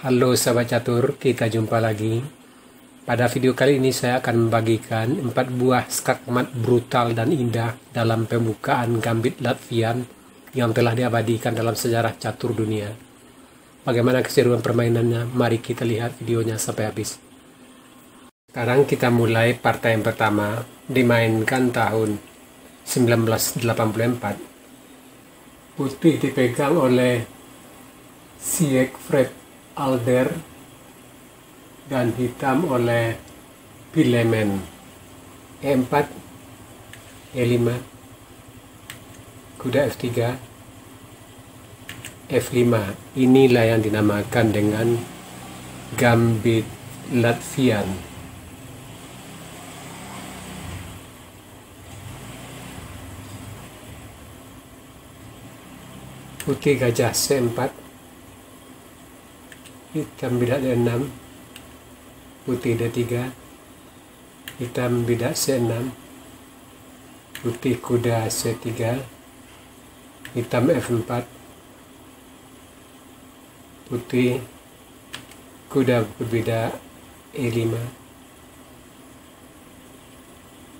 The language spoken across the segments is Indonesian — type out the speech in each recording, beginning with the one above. Halo sahabat catur, kita jumpa lagi. Pada video kali ini saya akan membagikan 4 buah skakmat brutal dan indah dalam pembukaan Gambit Latvian yang telah diabadikan dalam sejarah catur dunia. Bagaimana keseruan permainannya? Mari kita lihat videonya sampai habis. Sekarang kita mulai partai yang pertama, dimainkan tahun 1984. Putih dipegang oleh Siegfried Alder dan hitam oleh Pilemen. E4, E5, kuda F3, F5. Inilah yang dinamakan dengan Gambit Latvian. Putih gajah C4, hitam bidak D6, putih D3, hitam bidak C6, putih kuda C3, hitam F4, putih kuda berbidak E5,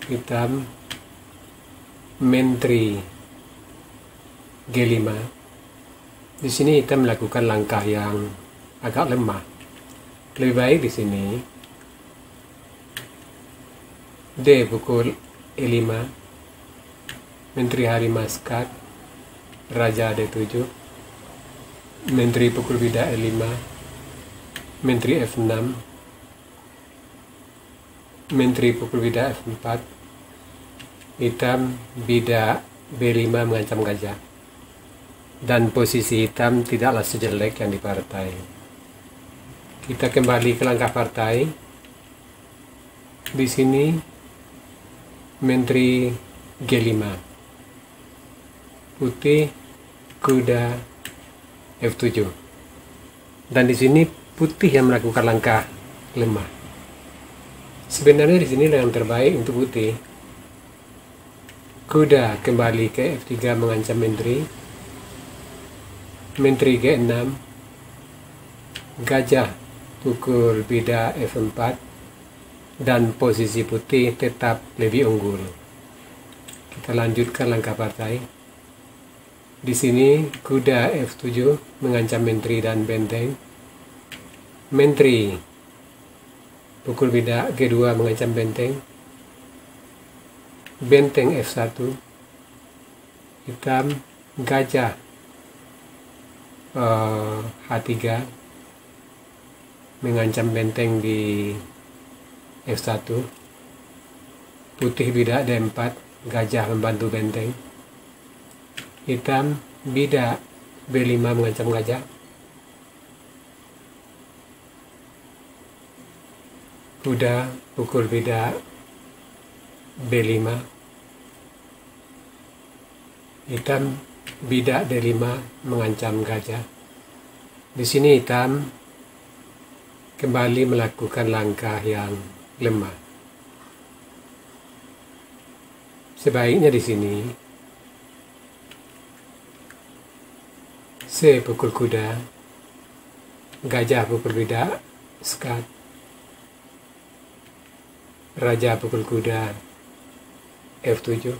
hitam menteri G5. Di sini hitam melakukan langkah yang agak lemah. Lebih baik di sini D pukul E5, menteri harimau skat, raja D7, menteri pukul bidak E5, menteri F6, menteri pukul bidak F4, hitam bidak B5 mengancam gajah, dan posisi hitam tidaklah sejelek yang di partai. Kita kembali ke langkah partai. Di sini menteri G5, putih kuda F7, dan di sini putih yang melakukan langkah lemah. Sebenarnya di sini yang terbaik untuk putih, kuda kembali ke F3 mengancam menteri, menteri G6, gajah pukul bidak F4, dan posisi putih tetap lebih unggul. Kita lanjutkan langkah partai. Di sini kuda F7 mengancam menteri dan benteng, menteri pukul bidak G2 mengancam benteng, benteng F1, hitam gajah H3 mengancam benteng di F1, putih bidak D4, gajah membantu benteng, hitam bidak B5 mengancam gajah, kuda pukul bidak B5, hitam bidak D5 mengancam gajah. Di sini hitam kembali melakukan langkah yang lemah. Sebaiknya di sini C pukul kuda, gajah pukul bidak skat, raja pukul kuda F7,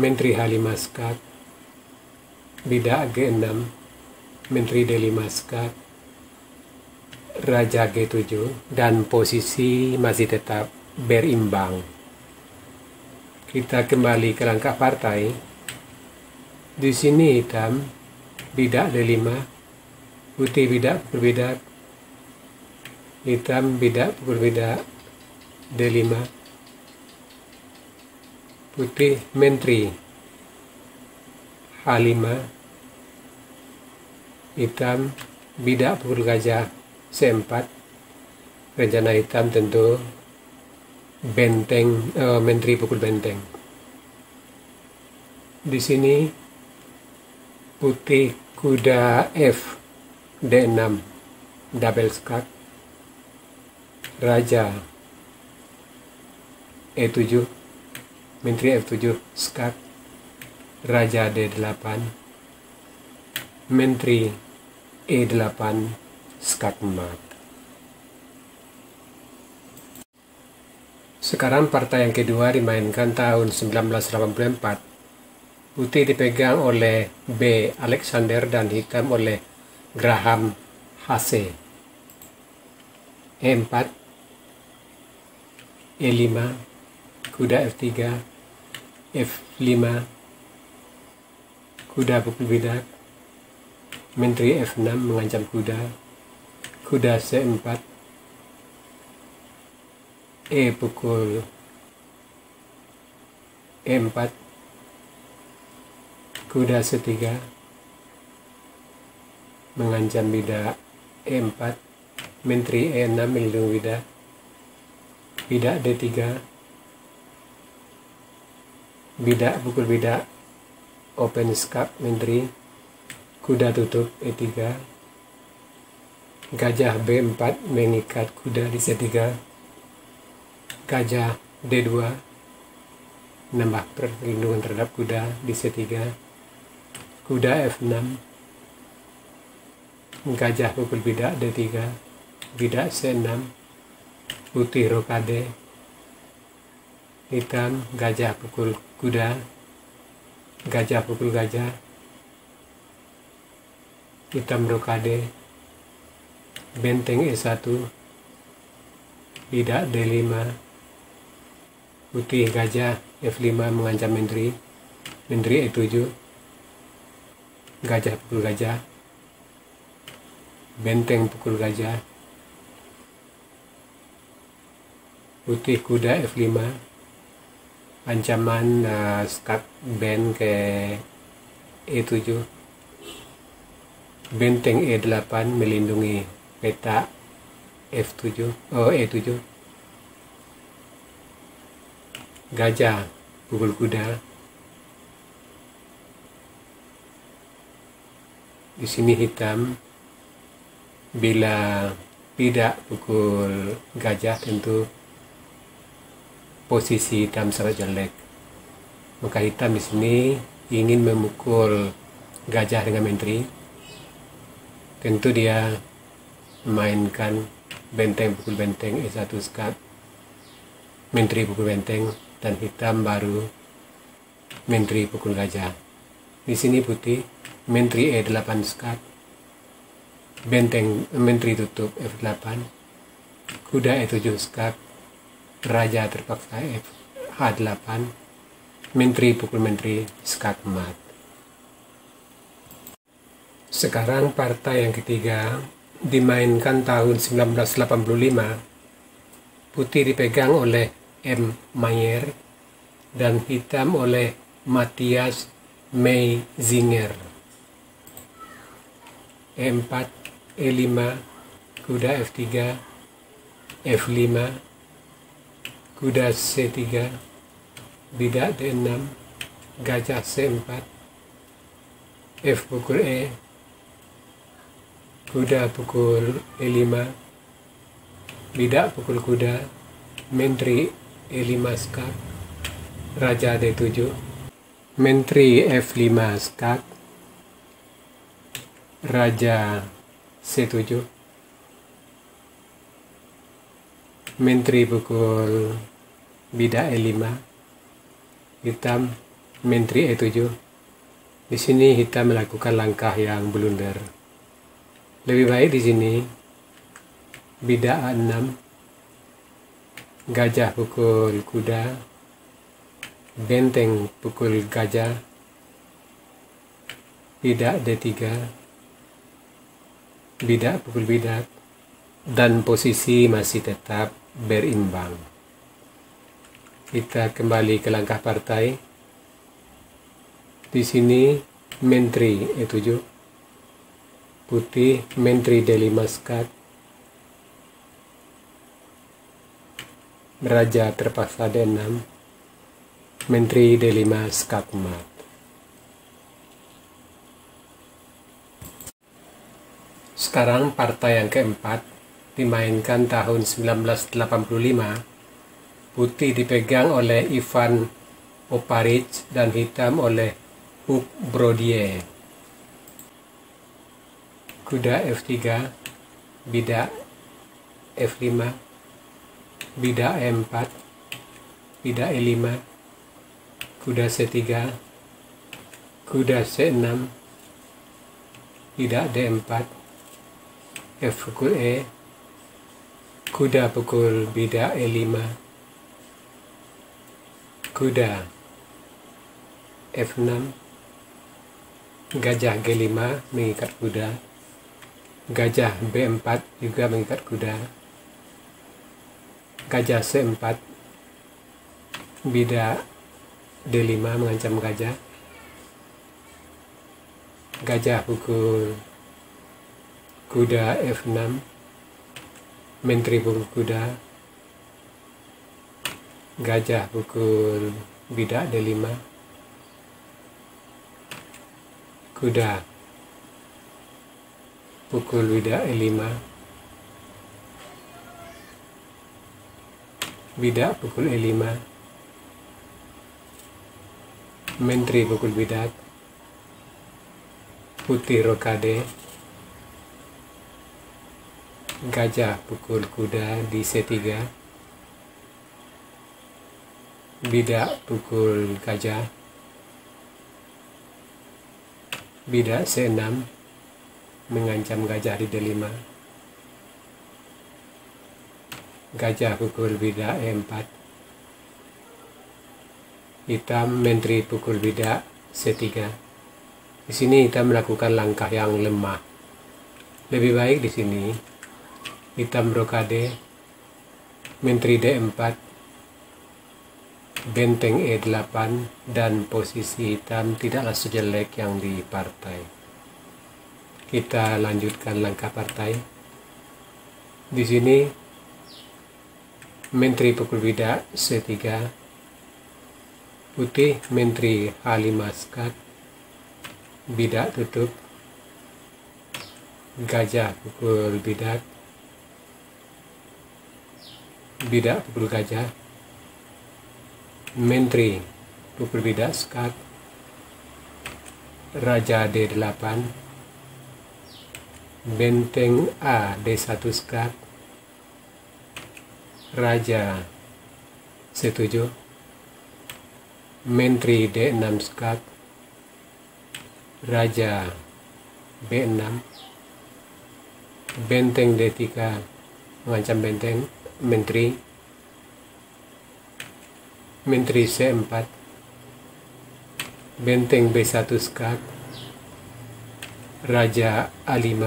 menteri H5 skat, bidak G6, menteri D5 skat, raja G7, dan posisi masih tetap berimbang. Kita kembali ke langkah partai. Di sini hitam bidak D5, putih bidak pukul bidak, hitam bidak pukul bidak D5, putih menteri H5, hitam bidak pukul gajah C4, rencana hitam tentu benteng, menteri pukul benteng. Di sini putih kuda F D6 double skat, raja E7, menteri F7 skat, raja D8, menteri E8 Skakmat. Sekarang partai yang kedua dimainkan tahun 1984. Putih dipegang oleh B. Alexander dan hitam oleh Graham Hasse. E4, E5, kuda F3, F5, kuda pukul bidak, menteri F6 mengancam kuda, kuda C4, E pukul E4, kuda C3 mengancam bidak E4, menteri E6 melindungi bidak, bidak D3, bidak pukul bidak open skak menteri, kuda tutup E3, gajah B4 mengikat kuda di C3, gajah D2 menambah perlindungan terhadap kuda di C3, kuda F6, gajah pukul bidak D3, bidak C6, putih rokade, hitam gajah pukul kuda, gajah pukul gajah, hitam rokade, benteng E1, bidak D5, putih gajah F5 mengancam menteri, menteri E7, gajah pukul gajah, benteng pukul gajah, putih kuda F5, ancaman skak band ke E7, benteng E8 melindungi peta E7, gajah pukul kuda. Di sini hitam bila tidak pukul gajah tentu posisi hitam sangat jelek. Maka hitam di sini ingin memukul gajah dengan menteri. Tentu dia mainkan benteng pukul benteng E1 skak, menteri pukul benteng, dan hitam baru menteri pukul gajah. Di sini putih menteri E8 skak, benteng menteri tutup F8, kuda E7 skak, raja terpaksa H8, menteri pukul menteri skak mat. Sekarang partai yang ketiga dimainkan tahun 1985. Putih dipegang oleh M. Mayer dan hitam oleh Matthias Meizinger. E4, E5, kuda F3, F5, kuda C3, bidak D6, gajah C4, F pukul E, kuda pukul E5, bidak pukul kuda, menteri E5 skak, raja D7, menteri F5 skak, raja C7, menteri pukul bidak E5, hitam menteri E7. Di sini hitam melakukan langkah yang blunder. Lebih baik di sini bidak A6, gajah pukul kuda, benteng pukul gajah, bidak D3, bidak pukul bidak, dan posisi masih tetap berimbang. Kita kembali ke langkah partai. Di sini menteri E7, putih menteri D5 skak, raja terpaksa D6, menteri D5 skakmat. Sekarang partai yang keempat dimainkan tahun 1985. Putih dipegang oleh Ivan Oparic dan hitam oleh Hug Brodie. Kuda F3, bida F5, bida E4, bida E5, kuda C3, kuda C6, bida D4, F pukul E, kuda pukul bida E5, kuda F6, gajah G5 mengikat kuda, gajah B4 juga mengikat kuda, gajah C4, bida D5 mengancam gajah, gajah pukul kuda F6, menteri pukul kuda, gajah pukul bida D5, kuda pukul bida E5, bida pukul E5, menteri pukul bida, putih rokade, gajah pukul kuda di C3, bida pukul gajah, bida C6 mengancam gajah di D5, gajah pukul bida E4, hitam menteri pukul bida C3. Di sini hitam melakukan langkah yang lemah. Lebih baik di sini hitam rokade, menteri D4, benteng E8, dan posisi hitam tidaklah sejelek yang di partai. Kita lanjutkan langkah partai. Di sini menteri pukul bida C3, putih menteri H5 skat, bida tutup, gajah pukul bida, bida pukul gajah, menteri pukul bida skat, raja D8, benteng A D1 skat, raja C7, menteri D6 skat, raja B6, benteng D3 mengancam benteng menteri, menteri C4, benteng B1 skak, raja A5,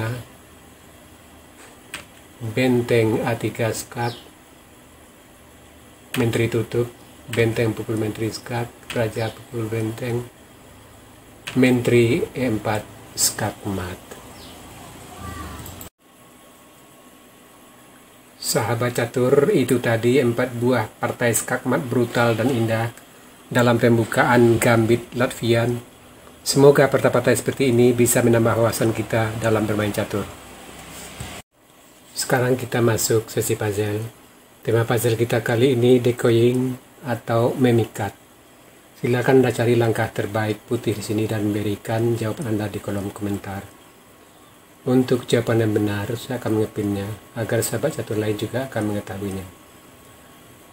benteng A3 skak, menteri tutup, benteng pukul menteri skak, raja pukul benteng, menteri E4 skakmat. Sahabat catur, itu tadi 4 buah partai skakmat brutal dan indah dalam pembukaan Gambit Latvian. Semoga partai-partai seperti ini bisa menambah wawasan kita dalam bermain catur. Sekarang kita masuk sesi puzzle. Tema puzzle kita kali ini decoying atau memikat. Silakan Anda cari langkah terbaik putih di sini dan berikan jawaban Anda di kolom komentar. Untuk jawaban yang benar, saya akan mengepinnya, agar sahabat catur lain juga akan mengetahuinya.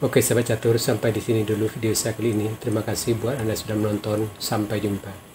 Oke sahabat catur, sampai di sini dulu video saya kali ini. Terima kasih buat Anda sudah menonton. Sampai jumpa.